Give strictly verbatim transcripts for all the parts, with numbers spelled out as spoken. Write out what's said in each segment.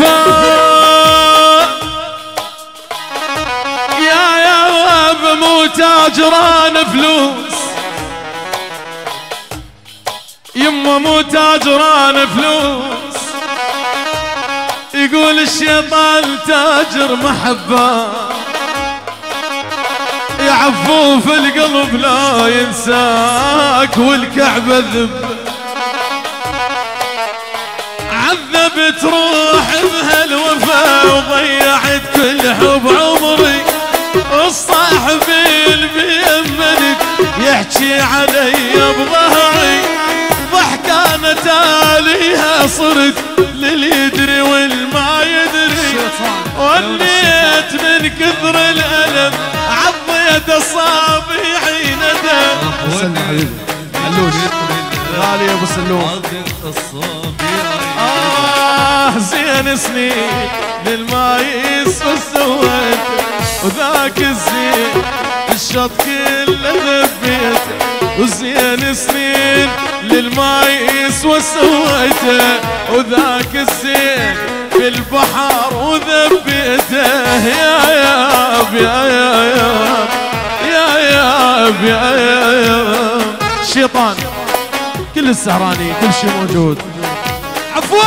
الوفاء يا يابا مو تاجران فلوس، يمه مو تاجران فلوس، يقول الشيطان تاجر محبة، يا عفوف القلب لا ينساك والكعبة ذب، عذبت روحي بهالوفا وضيعت كل حب عمري، الصاحبي الميمنك يحكي علي بظهري، ضحكانة تاليها صرت للي يدري والما يدري، ونيت من كثر الألم عضيت أصابعي ندم. غالي ابو سلوم آه زين سنين للما يصفى سويت، وذاك الزين الشط كله ذبيت، وزين سنين للما يصفى سويت، وذاك الزين في البحر وذبيته. يا ياب يا ياب يا ياب يا ياب الشيطان كل السهراني كل شيء موجود. عفو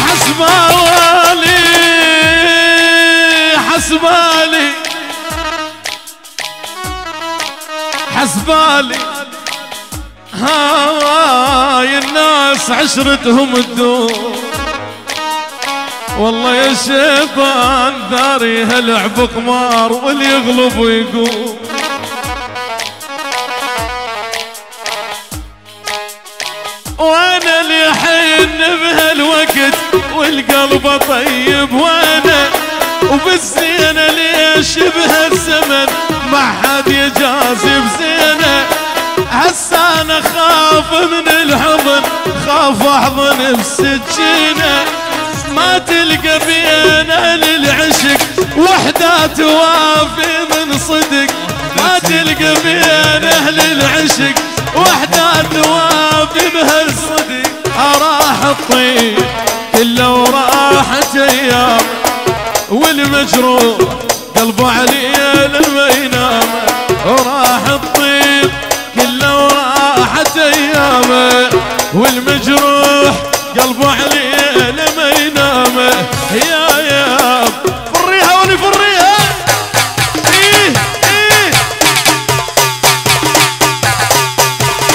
حسبالي حسبالي حسبالي هاي الناس عشرتهم الدور، والله يا شيطان داري هاللعب قمار، واللي يغلب ويقوم وانا اللي حين بهالوقت والقلب طيب، وانا وبالزينه ليش بهالزمن ما حد يجازي بزينه، هسا انا خاف من الحضن خاف احضن بسكينه، ما تلقى بين اهل العشق وحده توافي من صدق، ما تلقى بين اهل العشق وحده توافي بهالصدق، راح الطيب الا وراحت ايام، والمجروح قلبه عليه لما ينام، راح الطيب كله وراحت ايامه، والمجروح قلبه عليه لما ينامه. يا ياب فريها ولي فريها ايه ايه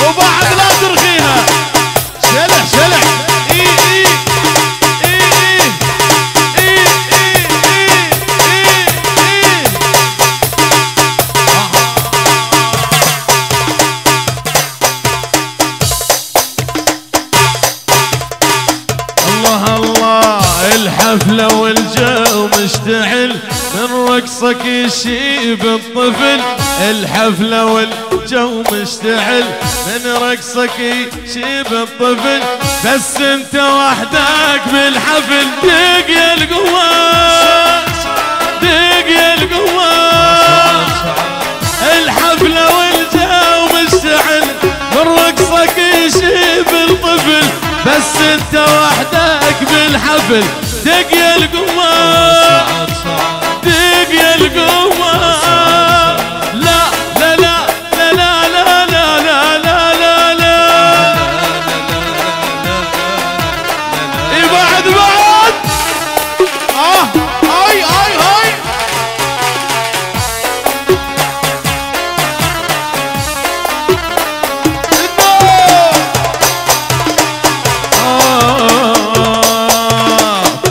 وبعد لا ترخيها، شلح شلح ايه ايه ايه ايه ايه ايه ايه ايه ايه. الحفلة والجو مشتعل من رقصك يشيب الطفل، الحفلة والجو مشتعل من رقصك يشيب الطفل، بس انت وحدك بالحفل، دق يا القوة دق يا القوة، الحفلة والجو مشتعل من رقصك يشيب الطفل، بس انت وحدك بالحفل، دق يا القوة دق يا القوة، لا لا لا لا لا لا لا لا لا لا بعد بعد اه هاي هاي هاي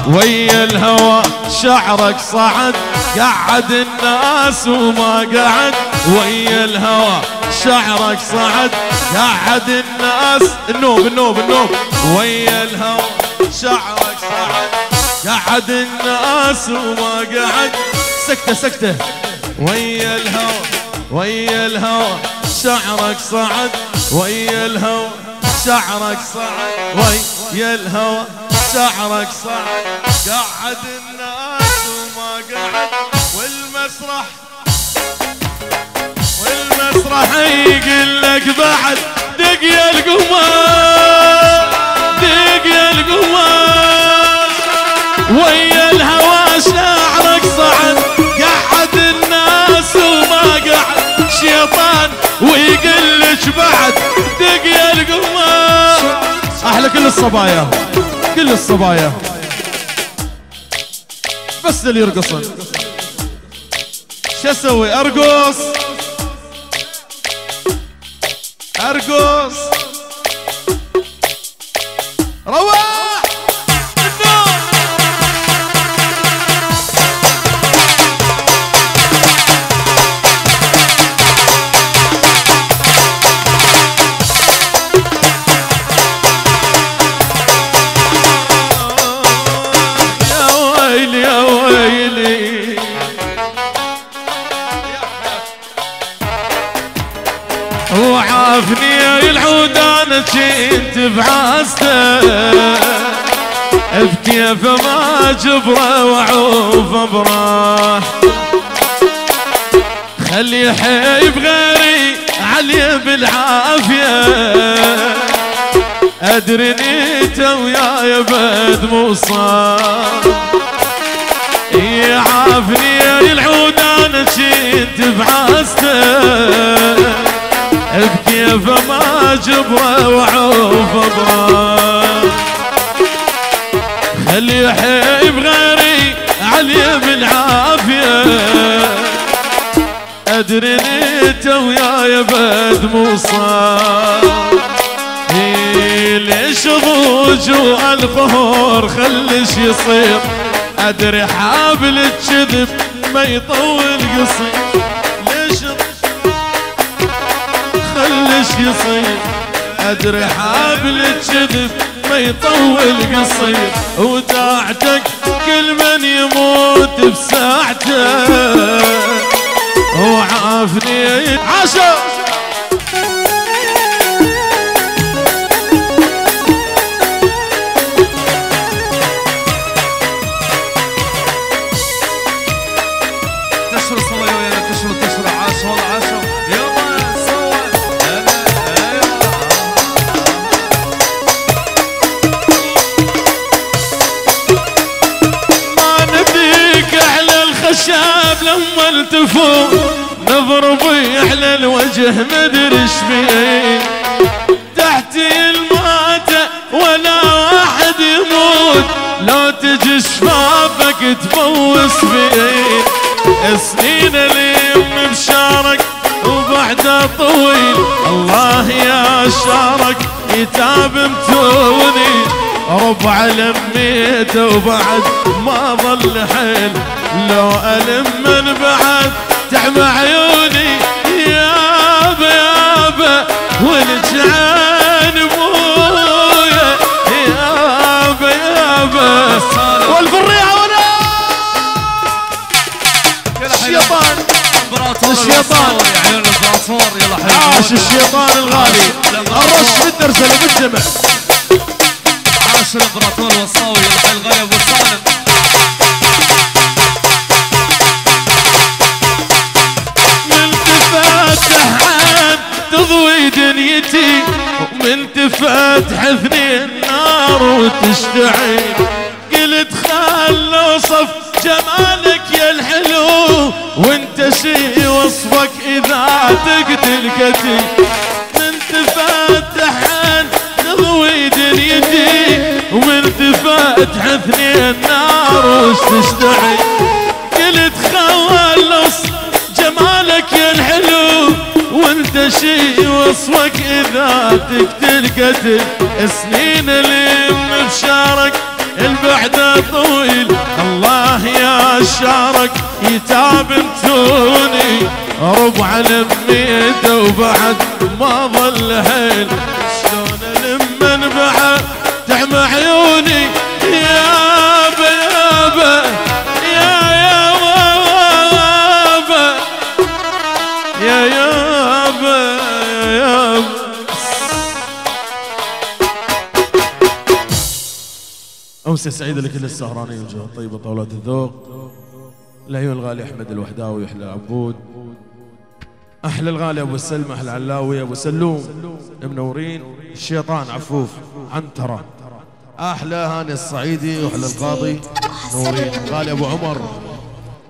ويا الهوى شعرك صعد قعد الناس وما قعد، ويا الهوى شعرك صعد قعد الناس، النوب النوب النوب، ويا الهوى شعرك صعد قعد الناس وما قعد، سكته سكته، ويا الهوى ويا الهوى شعرك صعد، ويا الهوى شعرك صعد، ويا الهوى شعرك صعب قعد الناس وما قعد والمسرح والمسرح يقول لك بعد دق يا القمر دق يا القمر ويا الهوى شعرك صعد قعد الناس وما قعد شيطان ويقول لك بعد دق يا القمر. احلى كل الصبايا كل الصبايا بس اللي يرقصن شو اسوي؟ ارقص ارقص روح كنت بعاسته بكيف ما جبره وعوف ابراه خلي حيب غيري علي بالعافيه ادري انت وياي بد مو صار يعافني يا العود انا كنت بعاسته بكيف ما جبره وعوف ابراه خلي حيب غيري علي بالعافيه ادري انت وياي بد مو صار ليش ضوج والقهر خليش يصير ادري حابل الجذب ما يطول قصير خلش يصير ادري حابل الجذب ما يطول قصير وداعتك كل من يموت بساعته وعافني عاشر تشرب صلي ويانا تشرب تشرب عاشر والله عاشر شاب لما التفوق نضربي على الوجه مدري ايش بيه تحتي الماتة ولا واحد يموت لو تجي شبابك تفوس بيه سنين اليم بشارك وبعده طويل الله يا شارك يتاب متوني ربع لميته وبعد ما ظل حيل لو ألم من بعد تعمى عيوني يابا يابا والجعان بويا يابا يابا والفريعة ولا الشيطان الشيطان عاش الشيطان الغالي الرش بالدرسلة بالجمع عاش الامبراطور والصاوي يلحق الغيب والصالم تضوي دنيتي ومن تفتح اثنين نار وتشتعل قلت خل اوصف جمالك يا الحلو وانت شي وصفك اذا تقتل قتل من تفتح تضوي دنيتي ومن تفتح اثنين نار وتشتعل قلت خل اوصف جمالك يا الحلو وانت شي وصفك اذا تقتل قتل سنين اليم بشارك البعد طويل الله يا شارك يتعب متوني ربع لميته وبعد ما ظل حيل شلون لمن بعد تعمى عيوني يابا يابا يا يابا يا يابا أمسية سعيدة لكل السهرانين وجوه طيبة طاولات الذوق، العيون الغالي أحمد الوحداوي، أحلى عبود، أحلى الغالي أبو السلم، أحلى علاوي، أبو سلوم منورين، الشيطان عفوف عنترة، أحلى هاني الصعيدي وأحلى القاضي منورين، الغالي أبو عمر،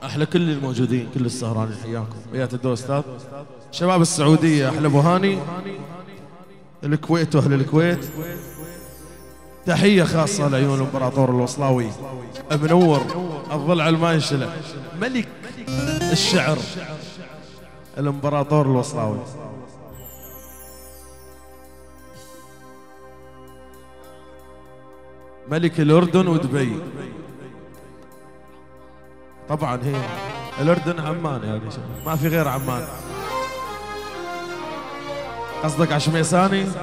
أحلى كل الموجودين كل السهرانين حياكم، وياك الدو أستاذ، شباب السعودية أحلى أبو هاني، الكويت وأهل الكويت، تحية خاصة لعيون الإمبراطور الوصلاوي منور الضلع الما ينشله ملك الشعر الإمبراطور الوصلاوي. ملك الأردن ودبي، طبعا هي الأردن عمان يعني ما في غير عمان. قصدك عشميساني؟